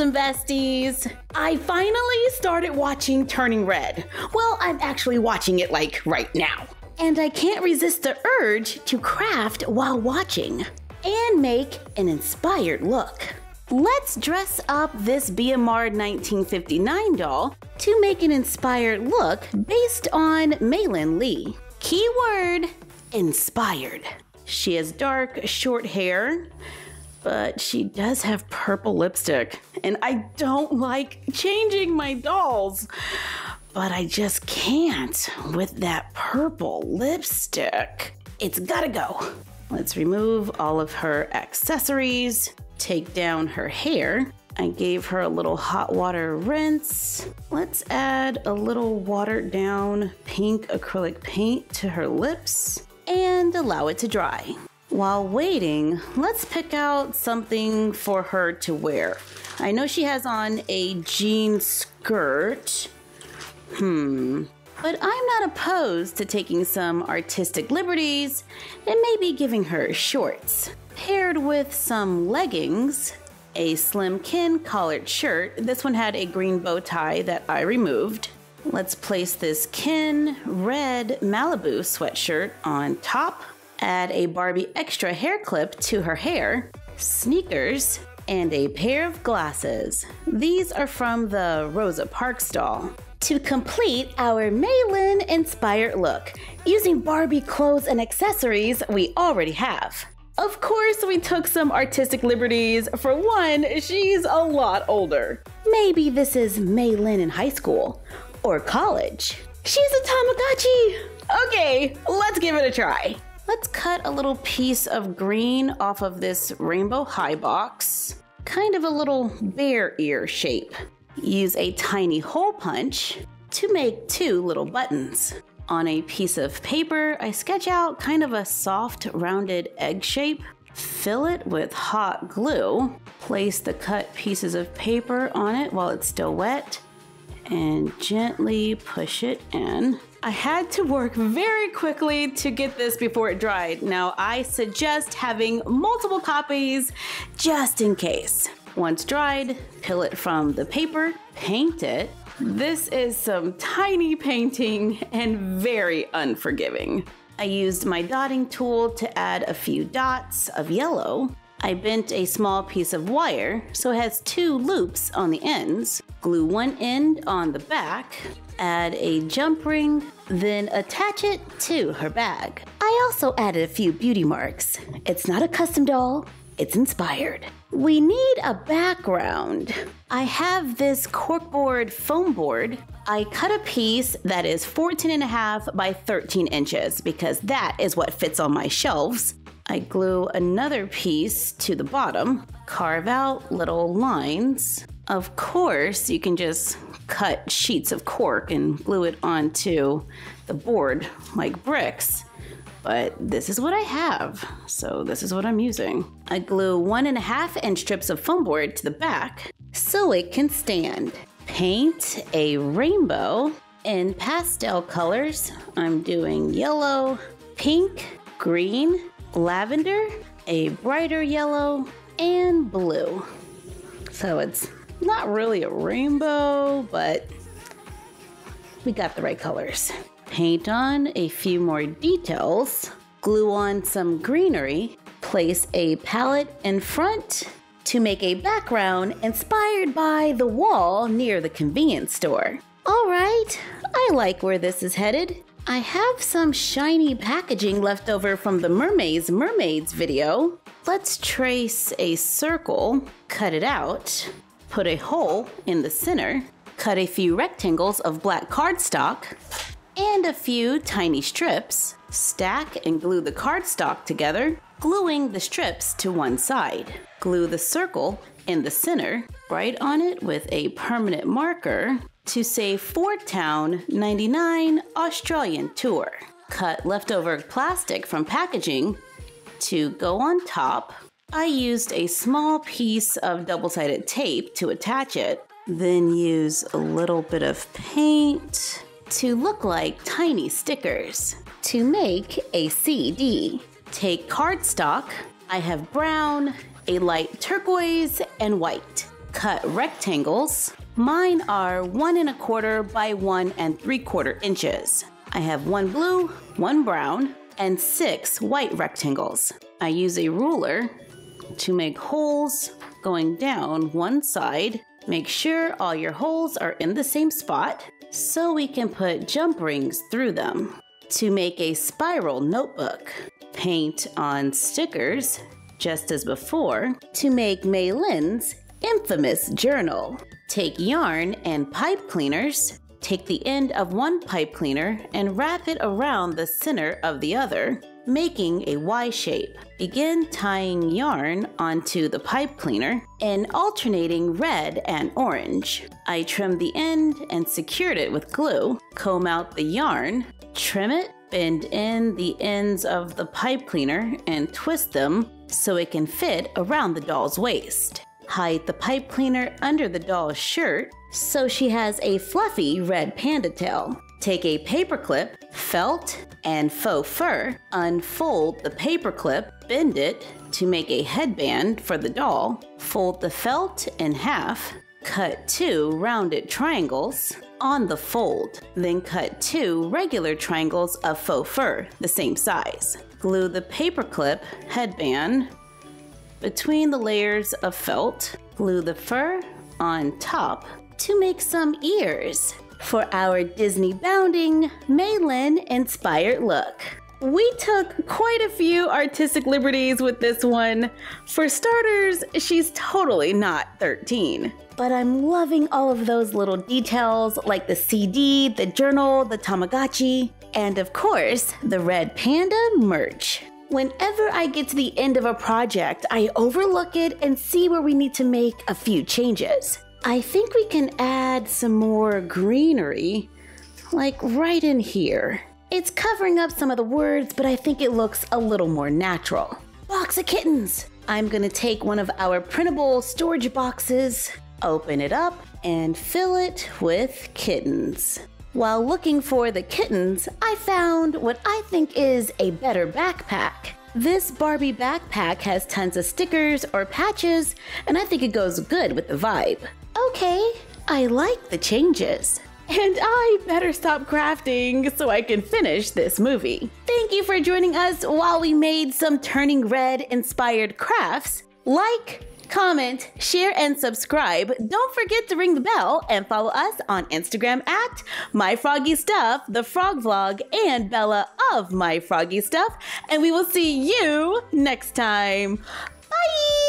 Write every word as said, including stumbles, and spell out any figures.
awesome besties! I finally started watching Turning Red. Well, I'm actually watching it like right now. And I can't resist the urge to craft while watching and make an inspired look. Let's dress up this B M R nineteen fifty-nine doll to make an inspired look based on Meilin Lee. Keyword, inspired. She has dark, short hair, but she does have purple lipstick. And I don't like changing my dolls, but I just can't with that purple lipstick. It's gotta go. Let's remove all of her accessories, take down her hair. I gave her a little hot water rinse. Let's add a little watered down pink acrylic paint to her lips and allow it to dry. While waiting, let's pick out something for her to wear. I know she has on a jean skirt. Hmm. But I'm not opposed to taking some artistic liberties and maybe giving her shorts, paired with some leggings, a slim-kin collared shirt. This one had a green bow tie that I removed. Let's place this kin red Malibu sweatshirt on top. Add a Barbie extra hair clip to her hair, sneakers, and a pair of glasses. These are from the Rosa Parks doll. To complete our Meilin inspired look, using Barbie clothes and accessories we already have. Of course, we took some artistic liberties. For one, she's a lot older. Maybe this is Meilin in high school or college. She's a Tamagotchi. Okay, let's give it a try. Let's cut a little piece of green off of this Rainbow High box, kind of a little bear ear shape. Use a tiny hole punch to make two little buttons. On a piece of paper, I sketch out kind of a soft, rounded egg shape. Fill it with hot glue. Place the cut pieces of paper on it while it's still wet and gently push it in. I had to work very quickly to get this before it dried. Now, I suggest having multiple copies just in case. Once dried, peel it from the paper, paint it. This is some tiny painting and very unforgiving. I used my dotting tool to add a few dots of yellow. I bent a small piece of wire so it has two loops on the ends. Glue one end on the back, add a jump ring, then attach it to her bag. I also added a few beauty marks. It's not a custom doll. It's inspired. We need a background. I have this corkboard foam board. I cut a piece that is fourteen and a half by thirteen inches because that is what fits on my shelves. I glue another piece to the bottom, carve out little lines. Of course, you can just cut sheets of cork and glue it onto the board like bricks. But this is what I have, so this is what I'm using. I glue one and a half inch strips of foam board to the back so it can stand. Paint a rainbow in pastel colors. I'm doing yellow, pink, green, lavender, a brighter yellow, and blue. So it's not really a rainbow, but we got the right colors. Paint on a few more details, glue on some greenery, place a palette in front to make a background inspired by the wall near the convenience store. All right, I like where this is headed. I have some shiny packaging left over from the Mermaids Mermaids video. Let's trace a circle, cut it out, put a hole in the center, cut a few rectangles of black cardstock, and a few tiny strips, stack and glue the cardstock together, gluing the strips to one side. Glue the circle in the center, write on it with a permanent marker to say four Town ninety-nine Australian Tour. Cut leftover plastic from packaging to go on top. I used a small piece of double-sided tape to attach it, then use a little bit of paint to look like tiny stickers. To make a C D, take cardstock. I have brown, a light turquoise, and white. cut rectangles. Mine are one and a quarter by one and three quarter inches. I have one blue, one brown, and six white rectangles. I use a ruler to make holes going down one side. Make sure all your holes are in the same spot so we can put jump rings through them. To make a spiral notebook, paint on stickers just as before to make Meilin's infamous journal. Take yarn and pipe cleaners. Take the end of one pipe cleaner and wrap it around the center of the other, making a Y shape. Begin tying yarn onto the pipe cleaner and alternating red and orange. I trimmed the end and secured it with glue. Comb out the yarn, trim it, bend in the ends of the pipe cleaner and twist them so it can fit around the doll's waist. Hide the pipe cleaner under the doll's shirt so she has a fluffy red panda tail. Take a paperclip, felt, and faux fur, unfold the paperclip, bend it to make a headband for the doll, fold the felt in half, cut two rounded triangles on the fold, then cut two regular triangles of faux fur the same size. Glue the paperclip headband between the layers of felt. Glue the fur on top to make some ears for our Disney bounding Meilin inspired look. We took quite a few artistic liberties with this one. For starters, she's totally not thirteen. But I'm loving all of those little details like the C D, the journal, the Tamagotchi, and of course, the Red Panda merch. Whenever I get to the end of a project, I overlook it and see where we need to make a few changes. I think we can add some more greenery, like right in here. It's covering up some of the words, but I think it looks a little more natural. Box of kittens! I'm gonna take one of our printable storage boxes, open it up, and fill it with kittens. While looking for the kittens, I found what I think is a better backpack. This Barbie backpack has tons of stickers or patches, and I think it goes good with the vibe. Okay, I like the changes. And I better stop crafting so I can finish this movie. Thank you for joining us while we made some Turning Red inspired crafts. Like, comment, share, and subscribe. Don't forget to ring the bell and follow us on Instagram at MyFroggyStuff, the Frog Vlog, and Bella of MyFroggyStuff. And we will see you next time. Bye!